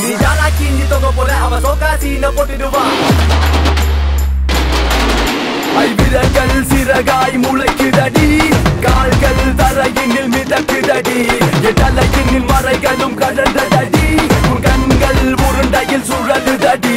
நீ யாரா கீஞ்சி தொங்க போற அவ சோக்கா சீனை போட்டுடுவா ஐவிரகல் சிறகாய் முளைக்குதடி கால்கள் தரையினில் மிதக்குதடி என் தலையினில் மறைகளும் கடந்ததடி உன் கண்கள் உருண்டையில் சுழலுதடி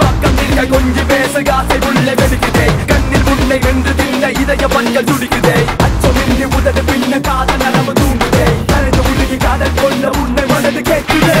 பக்கம் நிற்க கொஞ்சி பேச காசை உள்ளே வெடிக்குதே கண்ணில் உன்னை வென்று தின்ன இதய பஞ்சல் துடிக்குதே அச்சமின்றி உதடு பின்ன காதல் நனவு தூங்குதே தனது உருகி காதல் கொள்ள உன்னை மனது கேட்குதே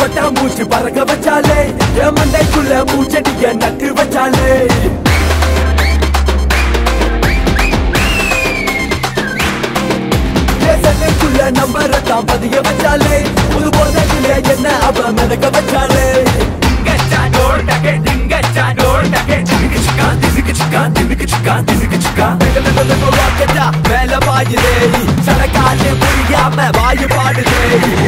பட்டா மூச்சு பறக்க வச்சாலே என் மண்டைக்குள்ள மூச்சடிய நட்டு வச்சாலே சட்டைக்குள்ள நம்பரத்தான் பதிய வச்சாலே புது போதைக்குள்ள என்ன அவ மிதக்க வச்சாலே மேல பாயுதே சடக்காலே புரியாம வாயு பாடுதே